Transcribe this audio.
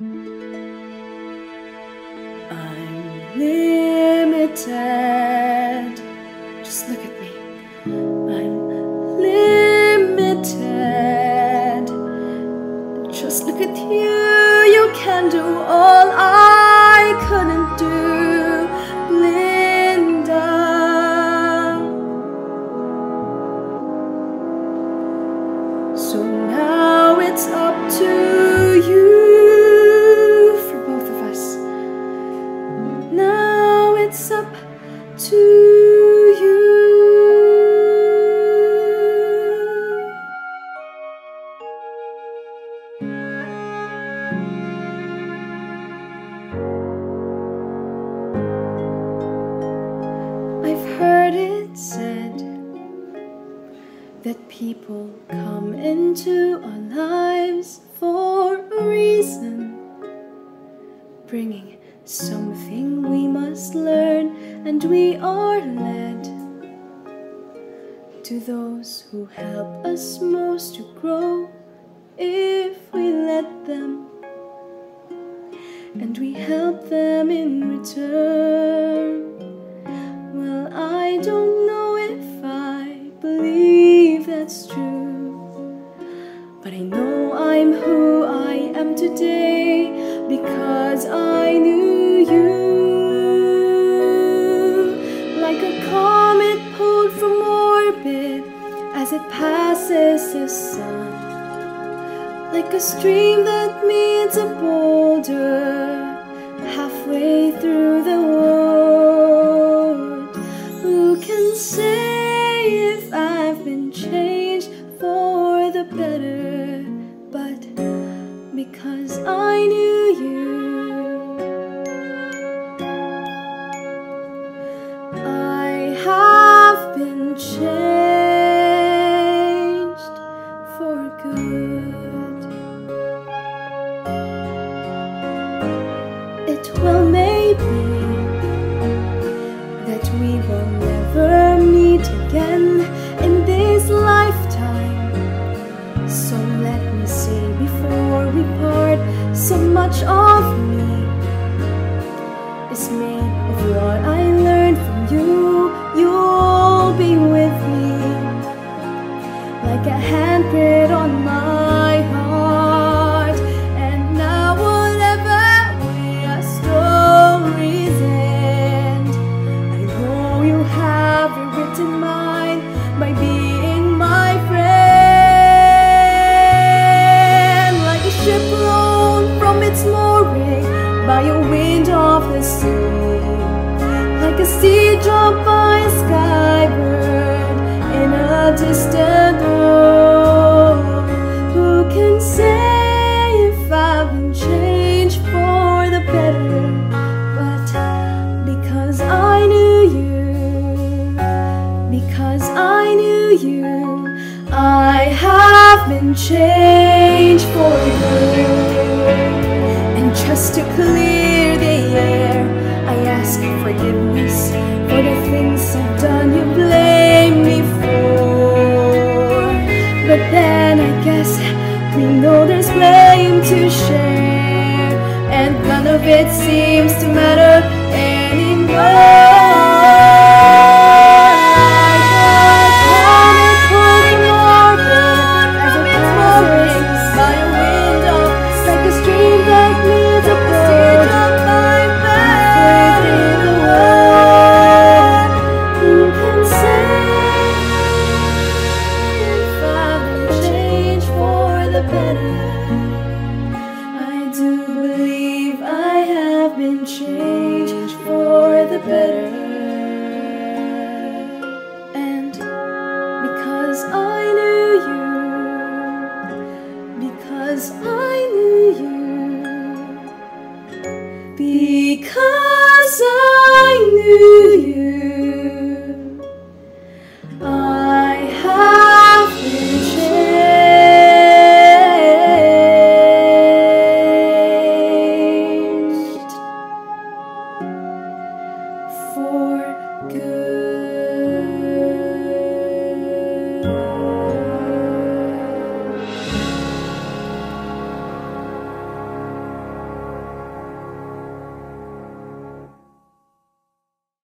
I'm limited. Just look at me. I'm limited. Just look at you. You can do all I couldn't do, Linda. So now it's up to you. It's up to you. I've heard it said that people come into our lives for a reason, bringing something we must learn, and we are led to those who help us most to grow if we let them, and we help them in return. Well, I don't know if I believe that's true, but I know I'm who I am today because I knew as it passes the sun, like a stream that meets a boulder halfway through the road. Who can say if I've been changed for the better? But because I knew you, I have been changed. Well, maybe that we will never meet again in this lifetime, so let me say before we part, so much of me is made of what I learned from you. You'll be with me like a handprint on my heart. By a wind of the sea, like a sea dropped by a sky bird in a distant world. Who can say if I've been changed for the better? But because I knew you, because I knew you, I have been changed for the good. Just to clear the air, I ask forgiveness for the things I've done you blame me for. But then I guess we know there's blame to share, and none of it seems to matter anymore. I do believe I have been changed for the better, and because I knew you, because I knew you, because I knew you.